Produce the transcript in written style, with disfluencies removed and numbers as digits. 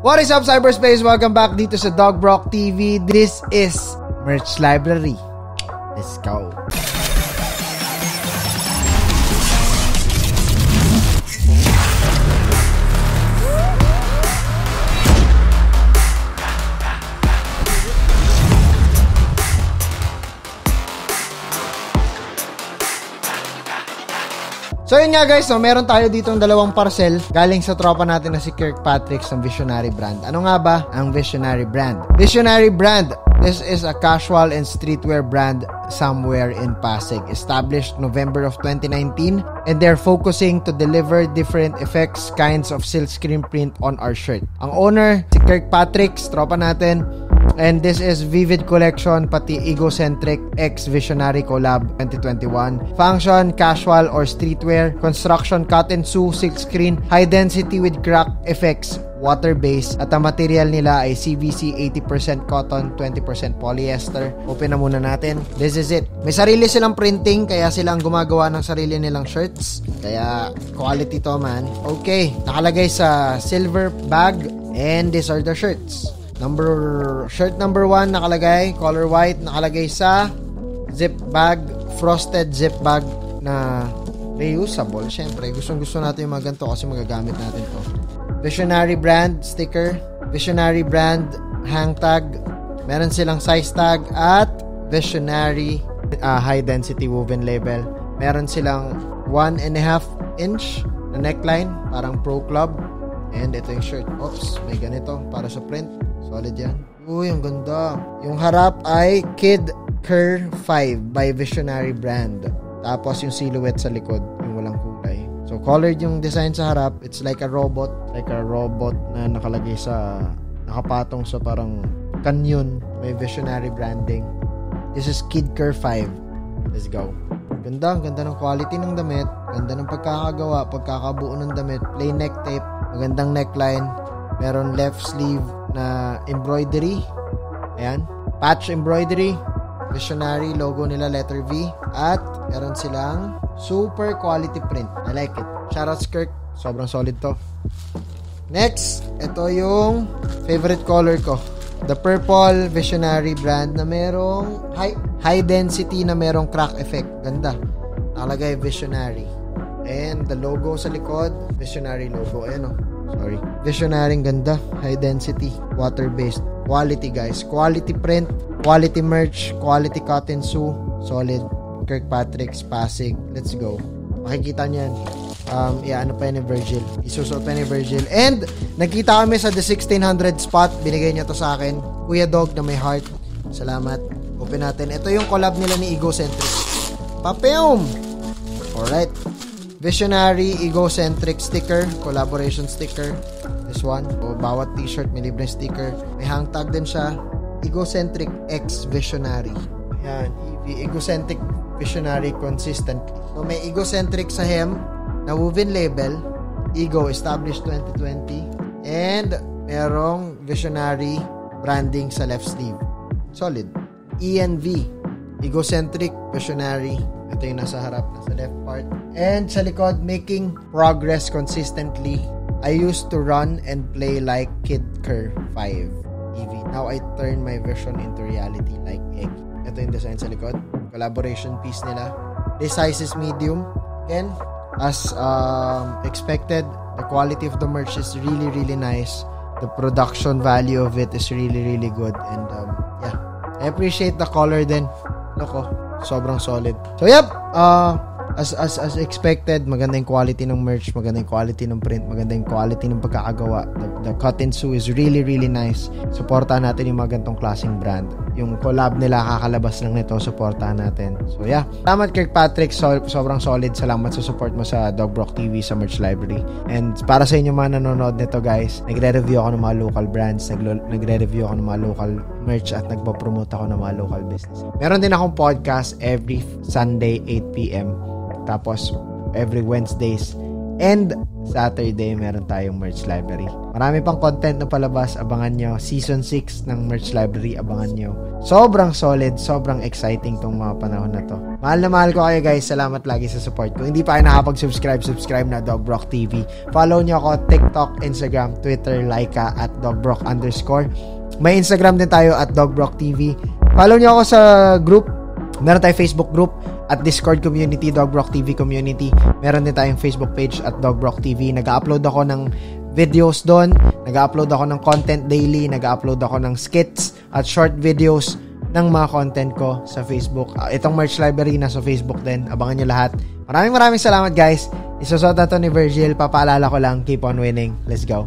What is up, cyberspace? Welcome back dito sa DougBrock TV. This is Merch Library. Let's go. So yun nga guys, no, meron tayo dito ng dalawang parcel galing sa tropa natin na si Kirkpatrick ng Visionary brand. Ano nga ba ang Visionary brand? Visionary brand, this is a casual and streetwear brand somewhere in Pasig. Established November of 2019 and they're focusing to deliver different effects, kinds of silkscreen print on our shirt. Ang owner, si Kirkpatrick, tropa natin. And this is Vivid Collection, pati Egocentric X Visionary Collab 2021. Function, casual or streetwear. Construction, cotton sue, silkscreen. High density with crack effects. Water-based. At ang material nila ay CVC 80% cotton, 20% polyester. Open na muna natin. This is it. May sarili silang printing, kaya silang gumagawa ng sarili nilang shirts. Kaya quality to, man. Okay, nakalagay sa silver bag. And these are the shirts. Shirt number 1 nakalagay, color white, nakalagay sa zip bag, frosted zip bag na reusable. Siyempre, gustong-gusto natin yung mga ganito kasi magagamit natin to. Visionary brand sticker, Visionary brand hang tag, meron silang size tag at Visionary high density woven label. Meron silang 1.5 inch na neckline, parang pro club. And ito yung shirt. Oops, may ganito para sa print. Solid yan. Uy, ang ganda. Yung harap ay Kid Curve 5 by Visionary brand. Tapos yung silhouette sa likod, yung walang kulay. So colored yung design sa harap. It's like a robot na nakalagay sa, nakapatong sa parang canyon. May Visionary branding. This is Kid Curve 5. Let's go. Ganda ng quality ng damit. Ganda ng pagkakagawa, pagkakabuo ng damit. Plain neck tape. Magandang neckline. Meron left sleeve na embroidery. Ayan. Patch embroidery. Visionary. Logo nila letter V. At meron silang super quality print. I like it. Shoutouts Kirk. Sobrang solid to. Next, ito yung favorite color ko. The purple Visionary brand na merong high density na merong crack effect. Ganda. Nakalagay Visionary. And the logo sa likod, Visionary logo. Ayan o. Sorry. Visionary, ganda. High density. Water-based. Quality, guys. Quality print. Quality merch. Quality cotton sue. Solid. Kirkpatrick's Pasig. Let's go. Makikita niyan. Ano pa yun ni Virgil. Isusot pa ni Virgil. And, nagkita kami sa The 1600 spot. Binigay niya to sa akin. Kuya Dog na may heart. Salamat. Open natin. Ito yung collab nila ni Egocentric. Papeom! Alright. Visionary Egocentric sticker, collaboration sticker. This one, o bawat t-shirt may libreng sticker. May hang tag din siya. Egocentric X Visionary. Ayan, Egocentric Visionary consistent. So may Egocentric sa hem na woven label, Ego established 2020 and merong Visionary branding sa left sleeve. Solid. ENV Egocentric Visionary. Ito yung nasa harap, nasa left part. And sa likod, making progress consistently. I used to run and play like Kid Curve 5 EV. Now I turn my vision into reality like egg. Ito yung design sa likod. Collaboration piece nila. This size is medium. Again, as expected, the quality of the merch is really, really nice. The production value of it is really, really good. And yeah, I appreciate the color din. Loko. Sobrang solid. So yep, as expected, maganda yung quality ng merch, maganda yung quality ng print, maganda yung quality ng pagkakagawa. The cotton sue is really, really nice. Supportahan natin yung mga gantong klaseng brand. Yung collab nila, kakalabas lang nito, supportahan natin. So yeah, salamat Kirkpatrick, sobrang solid. Salamat sa support mo sa DougBrock TV, sa Merch Library. And para sa inyo mga nanonood nito guys, nagre-review ako ng mga local brands, nagre-review ako ng mga local merch at nagpa-promote ako ng mga local business. Meron din akong podcast every Sunday 8 p.m. Tapos every Wednesdays And Saturday, meron tayong Merch Library. Marami pang content na palabas. Abangan nyo. Season 6 ng Merch Library. Abangan nyo. Sobrang solid. Sobrang exciting tong mga panahon na to. Mahal na mahal ko kayo, guys. Salamat lagi sa support. Kung hindi pa kayo nakapag-subscribe, subscribe na DougBrock TV. Follow nyo ako. TikTok, Instagram, Twitter, Laika at DougBrock_. May Instagram din tayo at DougBrock TV. Follow nyo ako sa group. Meron tayong Facebook group at Discord community, DougBrock TV community. Meron din tayong Facebook page at DougBrock TV. Nag-upload ako ng videos doon. Nag-upload ako ng content daily. Nag-upload ako ng skits at short videos ng mga content ko sa Facebook. Itong Merch Library nasa Facebook din. Abangan nyo lahat. Maraming salamat, guys. Isusot na to ni Virgil. Papaalala ko lang, keep on winning. Let's go.